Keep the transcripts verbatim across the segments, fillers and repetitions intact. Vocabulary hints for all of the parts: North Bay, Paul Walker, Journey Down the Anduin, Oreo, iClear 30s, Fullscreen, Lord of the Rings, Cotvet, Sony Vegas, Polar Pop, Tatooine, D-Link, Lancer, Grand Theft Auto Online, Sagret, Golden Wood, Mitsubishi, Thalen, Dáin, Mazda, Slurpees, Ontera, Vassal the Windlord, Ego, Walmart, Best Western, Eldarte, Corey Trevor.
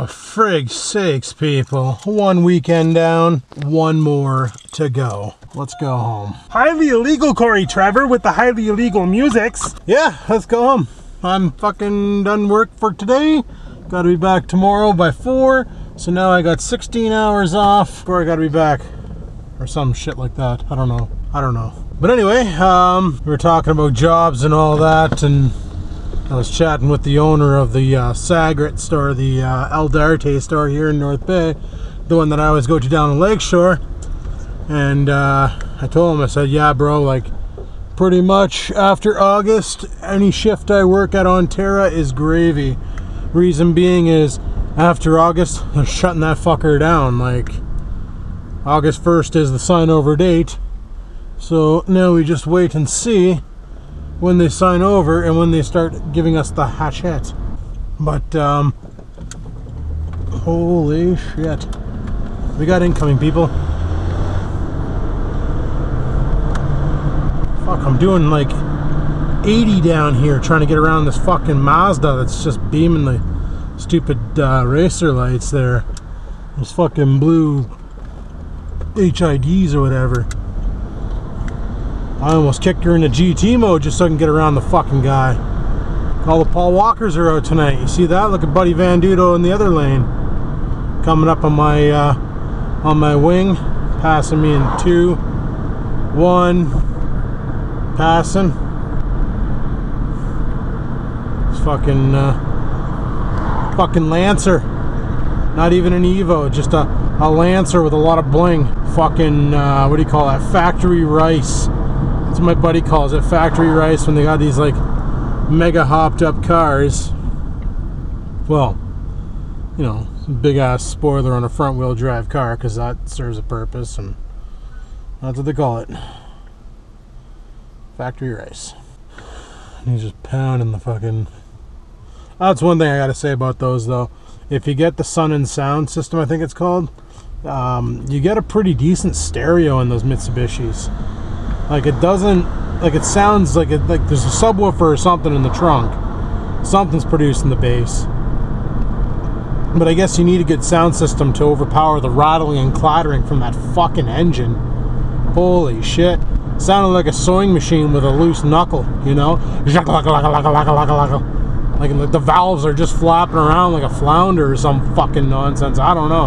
Oh, frig's sakes, people. One weekend down, one more to go. Let's go home. Highly illegal Corey Trevor with the highly illegal musics. Yeah, let's go home. I'm fucking done work for today. Gotta be back tomorrow by four. So now I got sixteen hours off before I gotta be back. Or some shit like that. I don't know. I don't know. But anyway, um, we were talking about jobs and all that, and I was chatting with the owner of the uh, Sagret store, the uh, Eldarte store here in North Bay, the one that I always go to down the lakeshore. And uh, I told him, I said, yeah, bro, like, pretty much after August, any shift I work at Ontera is gravy. Reason being is, after August, they're shutting that fucker down. Like, August first is the sign-over date. So now we just wait and see when they sign over and when they start giving us the hachette. But, um, holy shit. We got incoming, people. Fuck, I'm doing like eighty down here trying to get around this fucking Mazda that's just beaming the stupid uh, racer lights there. Those fucking blue H I Ds or whatever. I almost kicked her into G T mode just so I can get around the fucking guy. All the Paul Walkers are out tonight. You see that? Look at Buddy Van Dudo in the other lane. Coming up on my uh, on my wing. Passing me in two. One. Passing. It's fucking, uh, fucking Lancer. Not even an Evo, just a, a Lancer with a lot of bling. Fucking, uh, what do you call that? Factory rice. That's what my buddy calls it, factory rice, when they got these like mega hopped up cars. Well, you know, big ass spoiler on a front wheel drive car, because that serves a purpose, and that's what they call it. Factory rice. And he's just pounding the fucking... That's one thing I gotta say about those though. If you get the Sun and Sound system, I think it's called, um, you get a pretty decent stereo in those Mitsubishis. Like, it doesn't, like, it sounds like it, like there's a subwoofer or something in the trunk. Something's producing the bass. But I guess you need a good sound system to overpower the rattling and clattering from that fucking engine. Holy shit. Sounded like a sewing machine with a loose knuckle, you know? Like, like the valves are just flapping around like a flounder or some fucking nonsense. I don't know.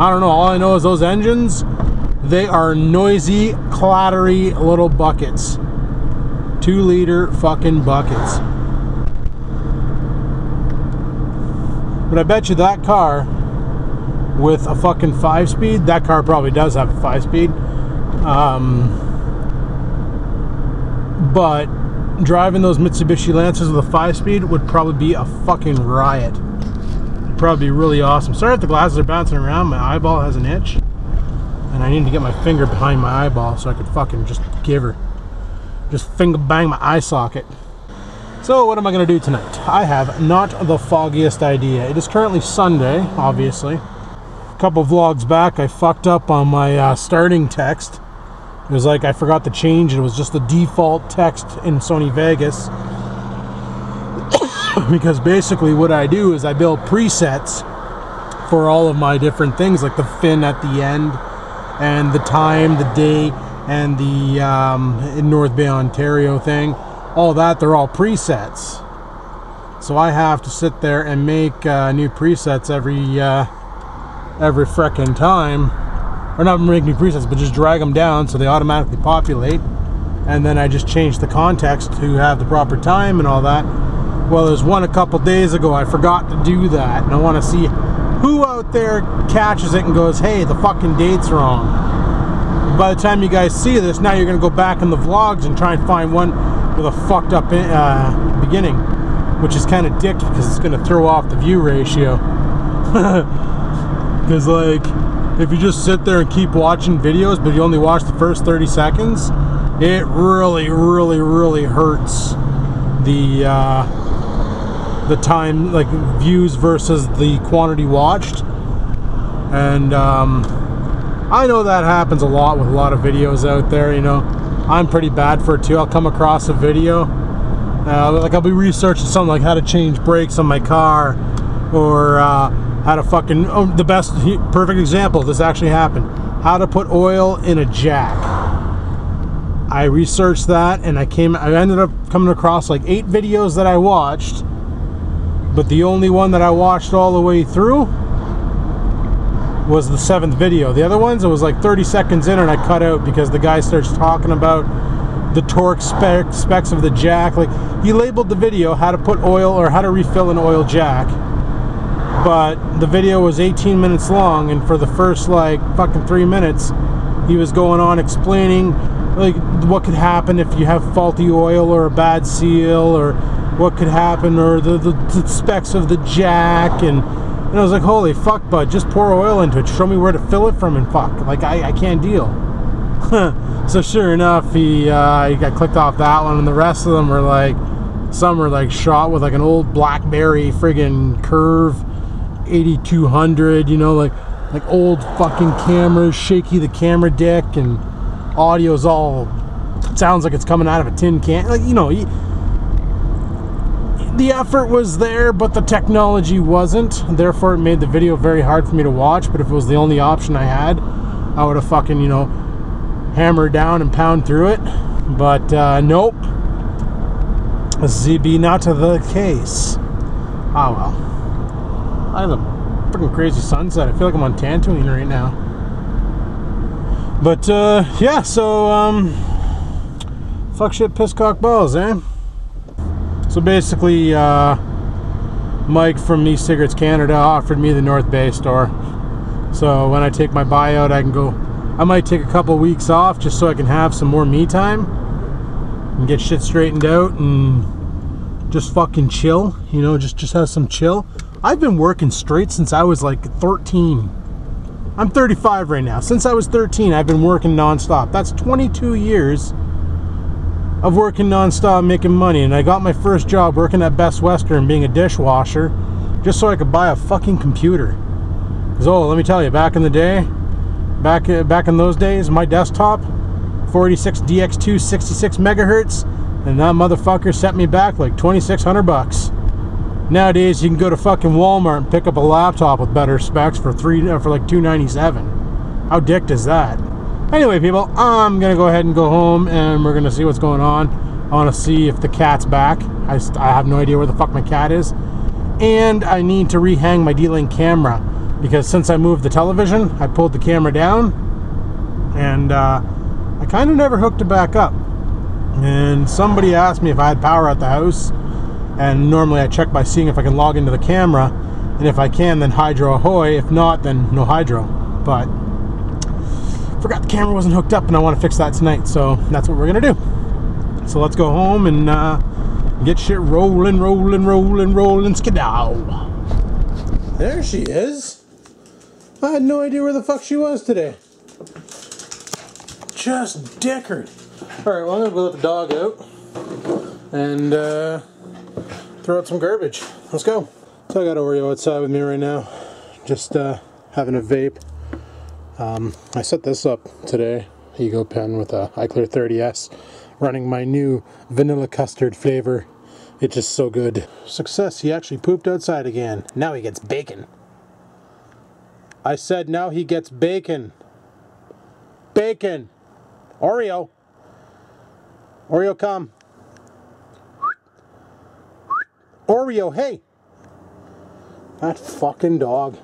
I don't know. All I know is those engines... They are noisy, clattery little buckets. Two liter fucking buckets. But I bet you that car with a fucking five speed, that car probably does have a five speed. Um, but driving those Mitsubishi Lancers with a five speed would probably be a fucking riot. It'd probably be really awesome. Sorry if the glasses are bouncing around, my eyeball has an itch. And I need to get my finger behind my eyeball so I could fucking just give her. Just finger bang my eye socket. So what am I going to do tonight? I have not the foggiest idea. It is currently Sunday, obviously. A couple vlogs back, I fucked up on my uh, starting text. It was like I forgot to change it. It was just the default text in Sony Vegas. Because basically what I do is I build presets for all of my different things, like the fin at the end, and the time, the day, and the um, North Bay, Ontario thing. All that, they're all presets. So I have to sit there and make uh, new presets every uh, every frickin' time. Or not make new presets, but just drag them down so they automatically populate. And then I just change the context to have the proper time and all that. Well, there's one a couple days ago I forgot to do that, and I want to see who out there catches it and goes, hey, the fucking date's wrong. By the time you guys see this, now you're going to go back in the vlogs and try and find one with a fucked up in, uh, beginning, which is kind of dick because it's going to throw off the view ratio. Because, like, if you just sit there and keep watching videos, but you only watch the first thirty seconds, it really, really, really hurts the... Uh, the time, like, views versus the quantity watched. And um, I know that happens a lot with a lot of videos out there, you know. I'm pretty bad for it too. I'll come across a video, uh, like I'll be researching something like how to change brakes on my car, or uh, how to fucking, oh, the best, perfect example, this actually happened, how to put oil in a jack. I researched that and I came, I ended up coming across like eight videos that I watched, but the only one that I watched all the way through was the seventh video. The other ones, it was like thirty seconds in and I cut out because the guy starts talking about the torque spec, specs of the jack. Like, he labeled the video how to put oil or how to refill an oil jack, but the video was eighteen minutes long, and for the first like fucking three minutes he was going on explaining like what could happen if you have faulty oil or a bad seal, or what could happen, or the, the, the specs of the jack, and and I was like, holy fuck, bud, just pour oil into it, show me where to fill it from, and fuck, like I, I can't deal. So sure enough, he, uh, he got clicked off that one, and the rest of them were like, some were like shot with like an old BlackBerry friggin' Curve eighty-two hundred, you know, like like old fucking cameras, shaky the camera dick, and audio's all, it sounds like it's coming out of a tin can, like, you know, he, the effort was there, but the technology wasn't. Therefore, it made the video very hard for me to watch. But if it was the only option I had, I would have fucking, you know, hammered down and pound through it. But uh, nope, Z B not to the case. Ah well. I have a freaking crazy sunset. I feel like I'm on Tatooine right now. But uh, yeah, so um, fuck shit, piss cock balls, eh? So basically, uh, Mike from East Cigarettes Canada offered me the North Bay store. So when I take my buyout, I can go, I might take a couple weeks off just so I can have some more me time and get shit straightened out and just fucking chill, you know, just, just have some chill. I've been working straight since I was like thirteen. I'm thirty-five right now. Since I was thirteen, I've been working nonstop. That's twenty-two years of working non-stop, making money. And I got my first job working at Best Western, being a dishwasher, just so I could buy a fucking computer. Because, oh, let me tell you, back in the day, back back in those days, my desktop, four eighty-six D X two, sixty-six megahertz, and that motherfucker sent me back like twenty-six hundred bucks. Nowadays, you can go to fucking Walmart and pick up a laptop with better specs for three for like two ninety-seven. How dicked is that? Anyway, people, I'm gonna go ahead and go home, and we're gonna see what's going on. I wanna see if the cat's back. I, I have no idea where the fuck my cat is. And I need to rehang my D-Link camera, because since I moved the television, I pulled the camera down, and uh, I kind of never hooked it back up. And somebody asked me if I had power at the house, and normally I check by seeing if I can log into the camera, and if I can, then hydro ahoy. If not, then no hydro. But forgot the camera wasn't hooked up, and I want to fix that tonight, so that's what we're gonna do. So let's go home and uh, get shit rolling, rolling, rolling, rolling, skidow. There she is. I had no idea where the fuck she was today. Just dickered. All right, well, I'm gonna go let the dog out and uh, throw out some garbage. Let's go. So I got Oreo outside with me right now, just uh, having a vape. Um, I set this up today, Ego pen with a iClear thirty S, running my new vanilla custard flavor. It's just so good. Success, he actually pooped outside again. Now he gets bacon. I said now he gets bacon. Bacon! Oreo! Oreo, come. Oreo, hey! That fucking dog.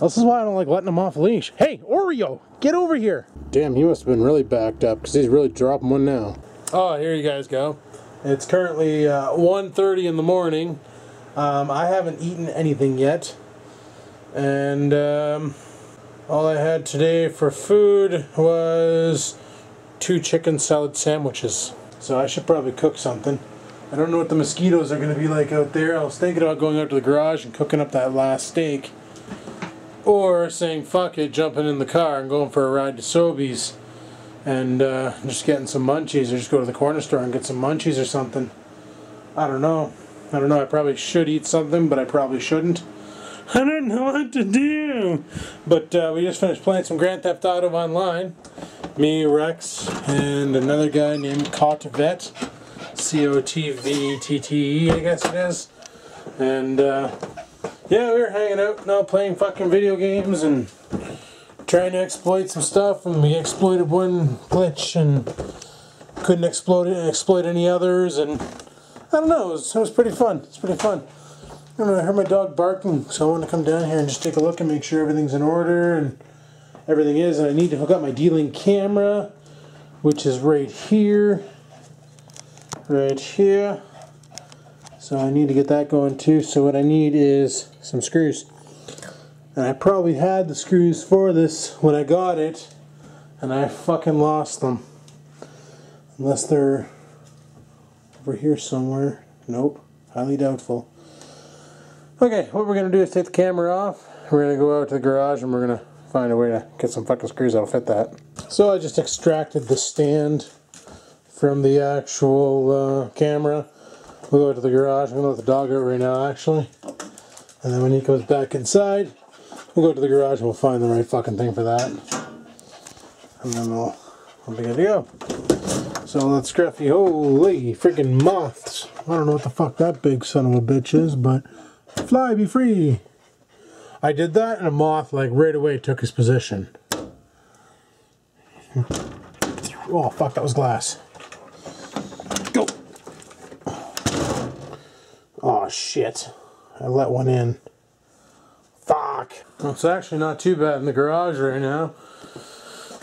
This is why I don't like letting him off leash. Hey, Oreo, get over here. Damn, he must have been really backed up, because he's really dropping one now. Oh, here you guys go. It's currently uh, one thirty in the morning. Um, I haven't eaten anything yet. And um, all I had today for food was two chicken salad sandwiches. So I should probably cook something. I don't know what the mosquitoes are going to be like out there. I was thinking about going out to the garage and cooking up that last steak. Or saying fuck it, jumping in the car and going for a ride to Sobeys and uh, just getting some munchies, or just go to the corner store and get some munchies or something. I don't know. I don't know. I probably should eat something, but I probably shouldn't. I don't know what to do. But uh, we just finished playing some Grand Theft Auto Online. Me, Rex, and another guy named Cotvet. C O T V E T T E, I guess it is. And uh, yeah, we were hanging out and all playing fucking video games and trying to exploit some stuff, and we exploited one glitch and couldn't exploit it, exploit any others, and I don't know, it was, it was pretty fun. It's pretty fun. I heard my dog barking, so I want to come down here and just take a look and make sure everything's in order and everything is. And I need to hook up my D-Link camera, which is right here, right here. So I need to get that going too. So what I need is some screws. And I probably had the screws for this when I got it, and I fucking lost them. Unless they're over here somewhere. Nope. Highly doubtful. Okay, what we're going to do is take the camera off, we're going to go out to the garage, and we're going to find a way to get some fucking screws that'll fit that. So I just extracted the stand from the actual uh, camera. We'll go out to the garage. I'm going to let the dog out right now, actually. And then when he comes back inside, we'll go to the garage and we'll find the right fucking thing for that. And then we'll, we'll be good to go. So let's scruffy. Holy freaking moths. I don't know what the fuck that big son of a bitch is, but... Fly, be free. I did that and a moth like right away took his position. Oh fuck, that was glass. Go. Oh shit, I let one in. Fuck. Well, it's actually not too bad in the garage right now,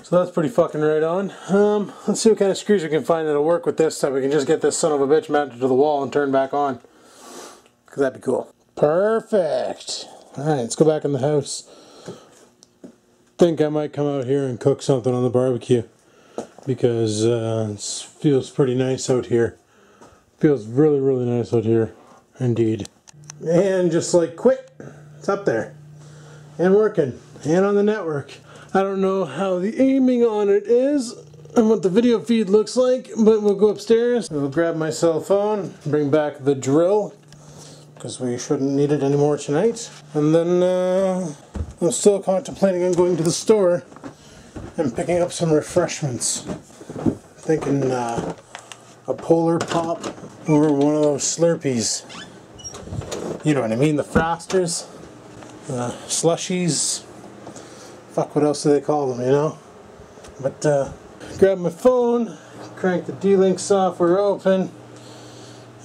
so that's pretty fucking right on. Um, let's see what kind of screws we can find that'll work with this, so we can just get this son of a bitch mounted to the wall and turned back on, cause that'd be cool. Perfect. Alright, let's go back in the house. Think I might come out here and cook something on the barbecue, because uh, it feels pretty nice out here. Feels really, really nice out here, indeed. And just like quick, it's up there and working and on the network. I don't know how the aiming on it is and what the video feed looks like, but we'll go upstairs and I'll grab my cell phone, bring back the drill, because we shouldn't need it anymore tonight. And then uh, I'm still contemplating on going to the store and picking up some refreshments. I'm thinking uh, a Polar Pop or one of those Slurpees. You know what I mean? The Frosters, the Slushies. Fuck, what else do they call them, you know? But uh, grab my phone, crank the D-Link software open,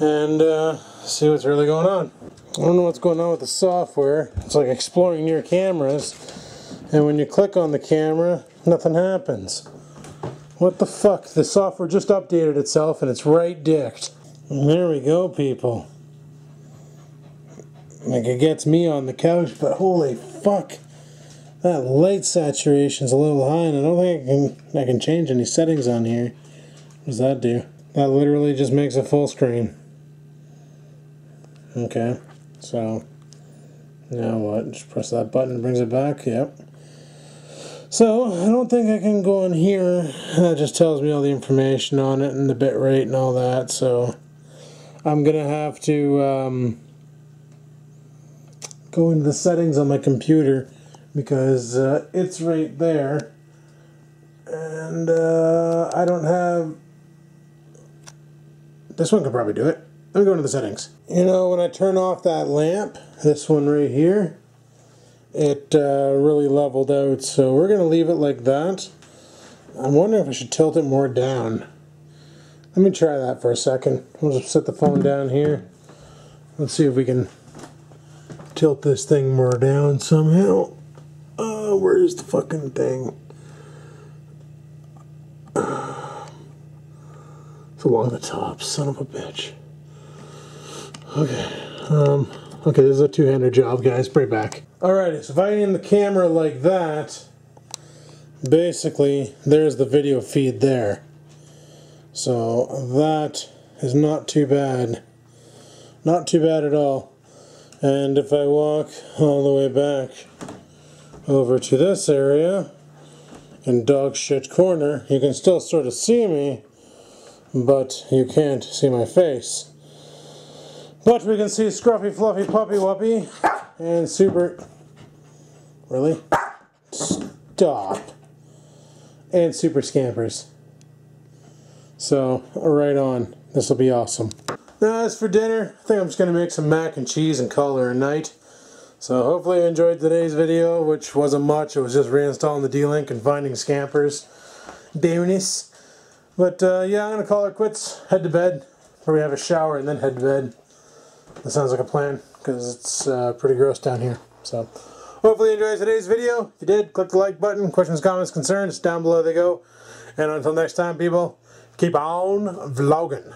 and uh, see what's really going on. I don't know what's going on with the software. It's like exploring your cameras, and when you click on the camera, nothing happens. What the fuck? The software just updated itself and it's right dicked. There we go, people. Like, it gets me on the couch, but holy fuck, that light saturation's a little high, and I don't think I can, I can change any settings on here. What does that do? That literally just makes it full screen. Okay, so now what? Just press that button, brings it back. Yep. So I don't think I can go on here. That just tells me all the information on it and the bit rate and all that. So I'm gonna have to um, go into the settings on my computer, because uh, it's right there, and uh, I don't have. This one could probably do it. Let me go into the settings. You know, when I turn off that lamp, this one right here, it uh, really leveled out. So we're going to leave it like that. I'm wondering if I should tilt it more down. Let me try that for a second. We'll just set the phone down here. Let's see if we can tilt this thing more down somehow. Oh, where's the fucking thing? It's along the top, son of a bitch. Okay, um, okay, this is a two-hander job, guys. Right back. Alrighty, so if I aim the camera like that, basically, there's the video feed there. So that is not too bad. Not too bad at all. And if I walk all the way back over to this area, in dog shit corner, you can still sort of see me, but you can't see my face. But we can see Scruffy, Fluffy, Puppy, Wuppy, and Super... Really? Stop. And Super Scampers. So, right on. This will be awesome. Now, as for dinner, I think I'm just going to make some mac and cheese and call it a night. So hopefully you enjoyed today's video, which wasn't much. It was just reinstalling the D-Link and finding scampers. Bonus. But uh, yeah, I'm going to call it quits, head to bed, probably have a shower and then head to bed. That sounds like a plan, because it's uh, pretty gross down here. So hopefully you enjoyed today's video. If you did, click the like button. Questions, comments, concerns, down below they go. And until next time, people, keep on vlogging.